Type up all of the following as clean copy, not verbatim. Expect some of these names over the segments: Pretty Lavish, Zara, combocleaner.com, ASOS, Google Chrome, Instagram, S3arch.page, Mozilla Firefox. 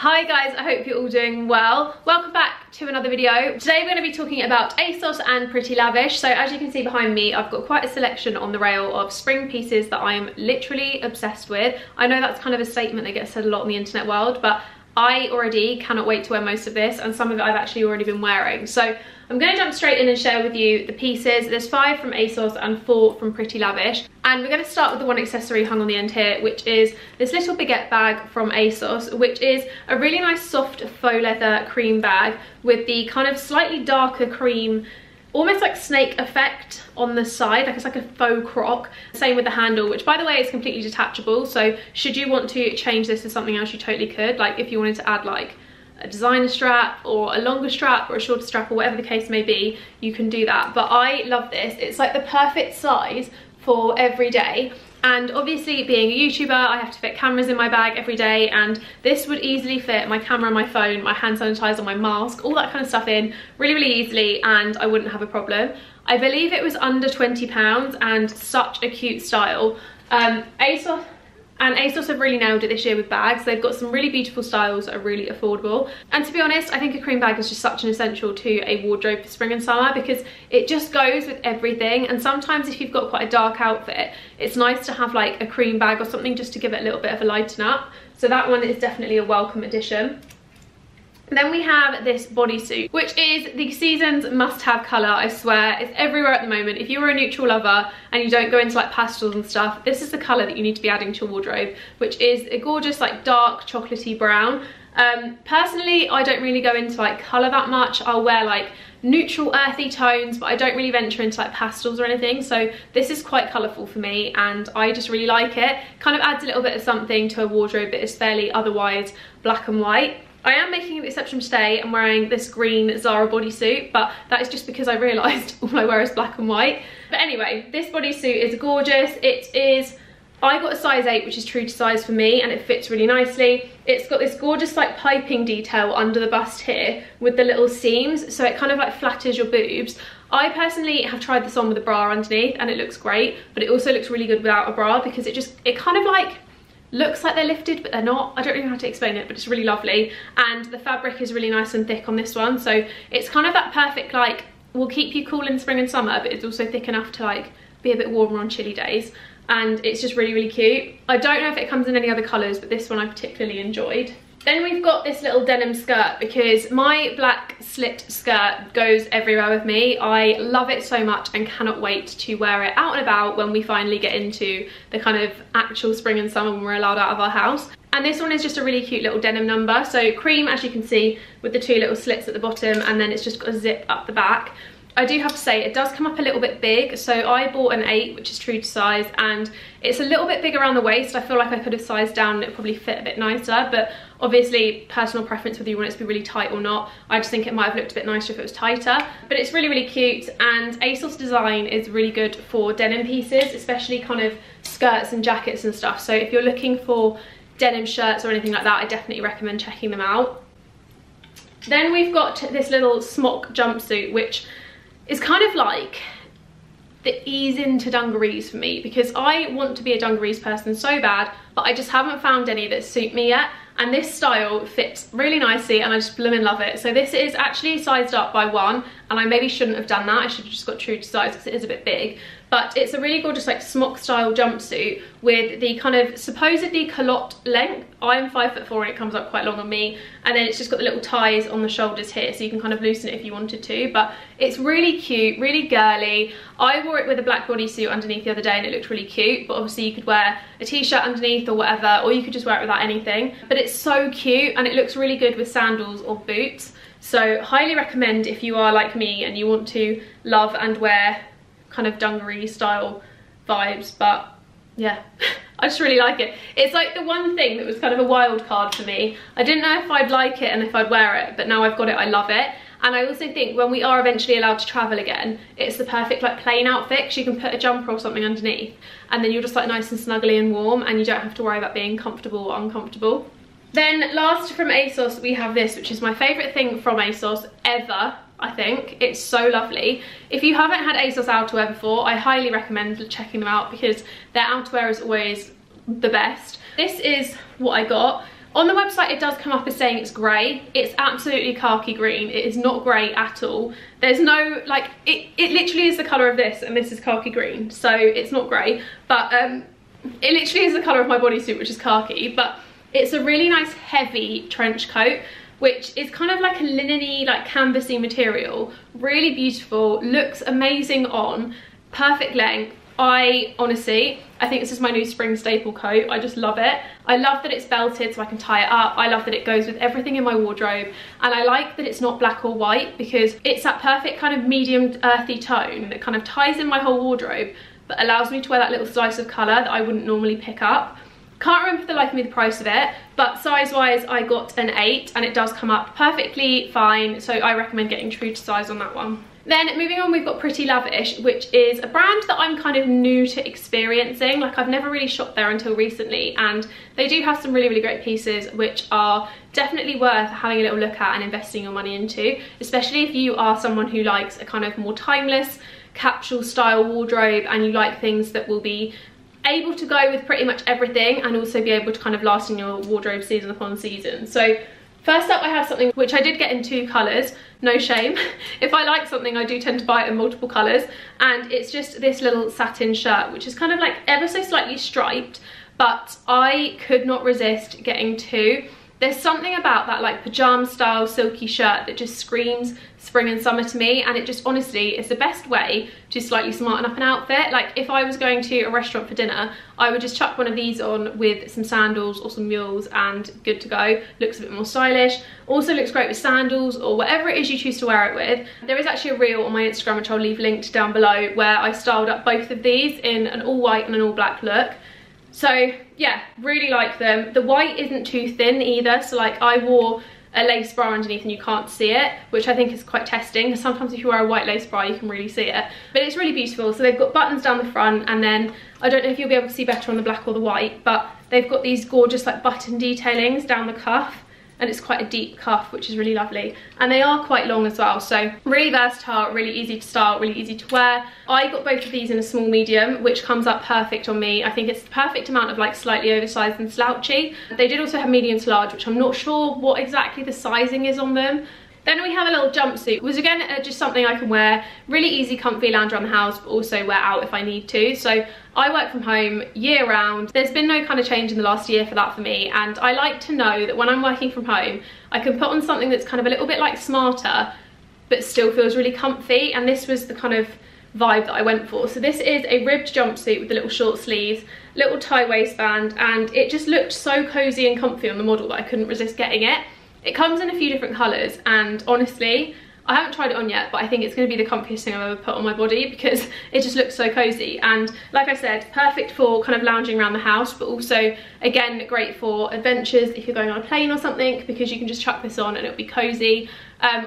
Hi guys, I hope you're all doing well. Welcome back to another video. Today we're going to be talking about ASOS and Pretty Lavish. So as you can see behind me, I've got quite a selection on the rail of spring pieces that I'm literally obsessed with. I know that's kind of a statement that gets said a lot in the internet world, but I already cannot wait to wear most of this, and some of it I've actually already been wearing. So I'm going to jump straight in and share with you the pieces. There's 5 from ASOS and 4 from Pretty Lavish. And we're going to start with the one accessory hung on the end here, which is this little baguette bag from ASOS, which is a really nice soft faux leather cream bag with the kind of slightly darker cream, almost like snake effect on the side, like it's like a faux croc. Same with the handle, which by the way is completely detachable. So should you want to change this to something else, you totally could. Like if you wanted to add like a designer strap or a longer strap or a shorter strap or whatever the case may be, you can do that. But I love this. It's like the perfect size for every day. And obviously being a YouTuber, I have to fit cameras in my bag every day, and this would easily fit my camera, my phone, my hand sanitizer, my mask, all that kind of stuff in really easily, and I wouldn't have a problem. I believe it was under £20 and such a cute style. ASOS have really nailed it this year with bags. They've got some really beautiful styles that are really affordable. And to be honest, I think a cream bag is just such an essential to a wardrobe for spring and summer because it just goes with everything. And sometimes if you've got quite a dark outfit, it's nice to have like a cream bag or something just to give it a little bit of a lighten up. So that one is definitely a welcome addition. Then we have this bodysuit, which is the season's must-have colour, I swear. It's everywhere at the moment. If you are a neutral lover and you don't go into like pastels and stuff, this is the colour that you need to be adding to your wardrobe, which is a gorgeous like dark chocolatey brown. Personally, I don't really go into like colour that much. I'll wear like neutral earthy tones, but I don't really venture into like pastels or anything, so this is quite colourful for me and I just really like it. Kind of adds a little bit of something to a wardrobe that is fairly otherwise black and white. I am making an exception today. I'm wearing this green Zara bodysuit, but that is just because I realised all I wear is black and white. But anyway, this bodysuit is gorgeous. It is, I got a size 8, which is true to size for me, and it fits really nicely. It's got this gorgeous like piping detail under the bust here with the little seams, so it kind of like flatters your boobs. I personally have tried this on with a bra underneath and it looks great, but it also looks really good without a bra because it kind of like looks like they're lifted but they're not. I don't really know how to explain it, but it's really lovely, and the fabric is really nice and thick on this one, so it's kind of that perfect like will keep you cool in spring and summer, but it's also thick enough to like be a bit warmer on chilly days, and it's just really cute. I don't know if it comes in any other colours, but this one I particularly enjoyed. Then we've got this little denim skirt, because my black slit skirt goes everywhere with me. I love it so much and cannot wait to wear it out and about when we finally get into the kind of actual spring and summer when we're allowed out of our house. And this one is just a really cute little denim number. So cream, as you can see, with the two little slits at the bottom, and then it's just got a zip up the back. I do have to say it does come up a little bit big, so I bought an 8, which is true to size, and it's a little bit big around the waist. I feel like I could have sized down and it probably fit a bit nicer, but obviously personal preference whether you want it to be really tight or not. I just think it might have looked a bit nicer if it was tighter, but it's really cute, and ASOS design is really good for denim pieces, especially kind of skirts and jackets and stuff. So if you're looking for denim shirts or anything like that, I definitely recommend checking them out. Then we've got this little smock jumpsuit, which it's kind of like the ease into dungarees for me, because I want to be a dungarees person so bad, but I just haven't found any that suit me yet, and this style fits really nicely and I just blooming love it. So this is actually sized up by 1, and I maybe shouldn't have done that. I should have just got true to size because it is a bit big, but it's a really gorgeous like smock style jumpsuit with the kind of supposedly culotte length. I'm 5'4" and it comes up quite long on me, and then it's just got the little ties on the shoulders here, so you can kind of loosen it if you wanted to, but it's really cute, really girly. I wore it with a black bodysuit underneath the other day and it looked really cute, but obviously you could wear a t-shirt underneath or whatever, or you could just wear it without anything, but it's so cute and it looks really good with sandals or boots. So highly recommend if you are like me and you want to love and wear kind of dungaree style vibes, but yeah, I just really like it. It's like the one thing that was kind of a wild card for me. I didn't know if I'd like it and if I'd wear it, but now I've got it, I love it. And I also think when we are eventually allowed to travel again, it's the perfect like plain outfit, because you can put a jumper or something underneath and then you're just like nice and snuggly and warm, and you don't have to worry about being comfortable or uncomfortable. Then last from ASOS we have this, which is my favourite thing from ASOS ever. I think it's so lovely. If you haven't had ASOS outerwear before, I highly recommend checking them out because their outerwear is always the best. This is what I got. On the website it does come up as saying it's grey. It's absolutely khaki green. It is not grey at all. There's no, like, it literally is the colour of this, and this is khaki green, so it's not grey, but it literally is the colour of my bodysuit, which is khaki. But it's a really nice heavy trench coat, which is kind of like a linen-y, like canvasy material. Really beautiful, looks amazing on, perfect length. I think this is my new spring staple coat. I just love it. I love that it's belted so I can tie it up. I love that it goes with everything in my wardrobe. And I like that it's not black or white, because it's that perfect kind of medium earthy tone that kind of ties in my whole wardrobe, but allows me to wear that little slice of colour that I wouldn't normally pick up. Can't remember for the life of me the price of it, but size-wise I got an 8 and it does come up perfectly fine, so I recommend getting true to size on that one. Then moving on, we've got Pretty Lavish, which is a brand that I'm kind of new to experiencing. Like, I've never really shopped there until recently, and they do have some really, really great pieces which are definitely worth having a little look at and investing your money into, especially if you are someone who likes a kind of more timeless capsule style wardrobe and you like things that will be able to go with pretty much everything and also be able to kind of last in your wardrobe season upon season. So first up, I have something which I did get in 2 colours, no shame. If I like something, I do tend to buy it in multiple colours, and it's just this little satin shirt, which is kind of like ever so slightly striped, but I could not resist getting 2. There's something about that like pyjama style silky shirt that just screams spring and summer to me, and it just honestly is the best way to slightly smarten up an outfit. Like, if I was going to a restaurant for dinner, I would just chuck one of these on with some sandals or some mules and good to go. Looks a bit more stylish. Also looks great with sandals or whatever it is you choose to wear it with. There is actually a reel on my Instagram, which I'll leave linked down below, where I styled up both of these in an all white and an all black look. So yeah, really like them. The white isn't too thin either, so like, I wore a lace bra underneath and you can't see it, which I think is quite testing, because sometimes if you wear a white lace bra you can really see it. But it's really beautiful. So they've got buttons down the front, and then I don't know if you'll be able to see better on the black or the white, but they've got these gorgeous like button detailings down the cuff, and it's quite a deep cuff, which is really lovely. And they are quite long as well, so really versatile, really easy to style, really easy to wear. I got both of these in a small medium, which comes up perfect on me. I think it's the perfect amount of like slightly oversized and slouchy. They did also have medium to large, which I'm not sure what exactly the sizing is on them. Then we have a little jumpsuit, which again just something I can wear, really easy, comfy, lounge around the house, but also wear out if I need to. So I work from home year round. There's been no kind of change in the last year for that for me, and I like to know that when I'm working from home, I can put on something that's kind of a little bit like smarter, but still feels really comfy, and this was the kind of vibe that I went for. So this is a ribbed jumpsuit with the little short sleeves, little tie waistband, and it just looked so cozy and comfy on the model that I couldn't resist getting it. It comes in a few different colours, and honestly, I haven't tried it on yet, but I think it's going to be the comfiest thing I've ever put on my body, because it just looks so cosy. And like I said, perfect for kind of lounging around the house, but also, again, great for adventures if you're going on a plane or something, because you can just chuck this on and it'll be cosy.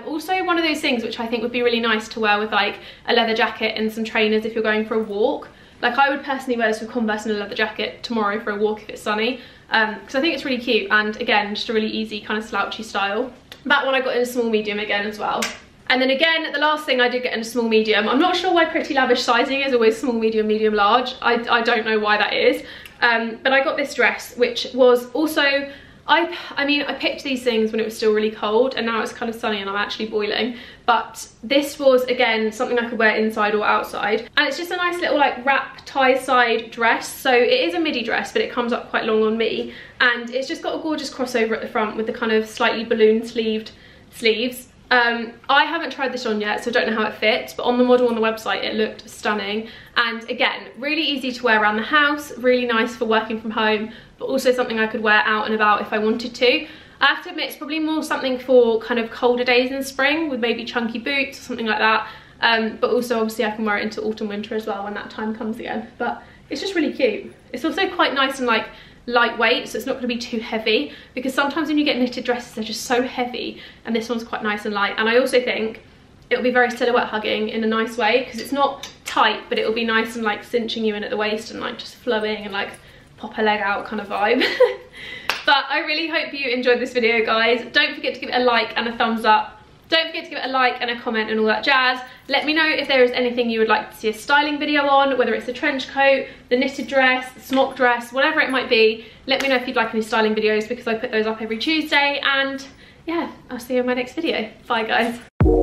Also one of those things which I think would be really nice to wear with like a leather jacket and some trainers if you're going for a walk. Like, I would personally wear this with Converse and a leather jacket tomorrow for a walk if it's sunny, because I think it's really cute, and again, just a really easy kind of slouchy style. That one I got in a small medium again as well. And then again, the last thing I did get in a small medium. I'm not sure why Pretty Lavish sizing is always small, medium, medium, large. I don't know why that is, but I got this dress, which was also, I mean, I picked these things when it was still really cold, and now it's kind of sunny and I'm actually boiling. But this was, again, something I could wear inside or outside. And it's just a nice little, like, wrap tie-side dress. So it is a midi dress, but it comes up quite long on me. And it's just got a gorgeous crossover at the front with the kind of slightly balloon-sleeved sleeves. I haven't tried this on yet, so I don't know how it fits, but on the model on the website it looked stunning. And again, really easy to wear around the house, really nice for working from home, but also something I could wear out and about if I wanted to. I have to admit, it's probably more something for kind of colder days in spring, with maybe chunky boots or something like that, but also obviously I can wear it into autumn, winter as well when that time comes again. But it's just really cute. It's also quite nice and like lightweight, so it's not going to be too heavy, because sometimes when you get knitted dresses they're just so heavy, and this one's quite nice and light. And I also think it'll be very silhouette hugging in a nice way, because it's not tight, but it'll be nice and like cinching you in at the waist and like just flowing and like pop a leg out kind of vibe. But I really hope you enjoyed this video, guys. Don't forget to give it a like and a thumbs up. Don't forget to give it a like and a comment and all that jazz. Let me know if there is anything you would like to see a styling video on, whether it's a trench coat, the knitted dress, the smock dress, whatever it might be. Let me know if you'd like any styling videos because I put those up every Tuesday. And yeah, I'll see you in my next video. Bye guys.